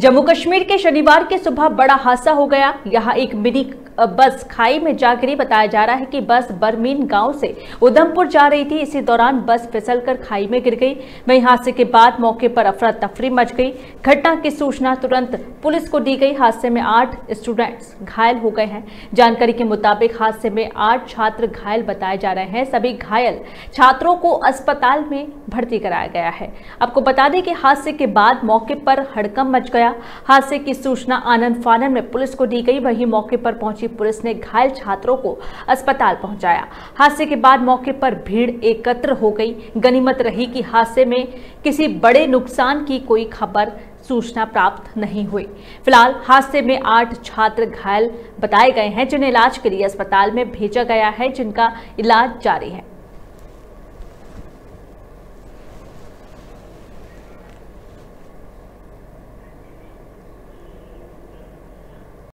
जम्मू कश्मीर के शनिवार के सुबह बड़ा हादसा हो गया। यहाँ एक मिनी बस खाई में जा गिरी। बताया जा रहा है कि बस बरमीन गांव से उधमपुर जा रही थी। इसी दौरान बस फिसलकर खाई में गिर गई। वहीं हादसे के बाद मौके पर अफरा तफरी मच गई। घटना की सूचना तुरंत पुलिस को दी गई। हादसे में 8 स्टूडेंट्स घायल हो गए हैं। जानकारी के मुताबिक हादसे में 8 छात्र घायल बताए जा रहे हैं। सभी घायल छात्रों को अस्पताल में भर्ती कराया गया है। आपको बता दें कि हादसे के बाद मौके पर हड़कंप मच गया। हादसे की सूचना आनन फानन में पुलिस को दी गई। वहीं मौके पर पहुंची पुलिस ने घायल छात्रों को अस्पताल पहुंचाया। हादसे के बाद मौके पर भीड़ एकत्र हो गई। गनीमत रही कि हादसे में किसी बड़े नुकसान की कोई खबर सूचना प्राप्त नहीं हुई। फिलहाल हादसे में 8 छात्र घायल बताए गए हैं, जिन्हें इलाज के लिए अस्पताल में भेजा गया है, जिनका इलाज जारी है।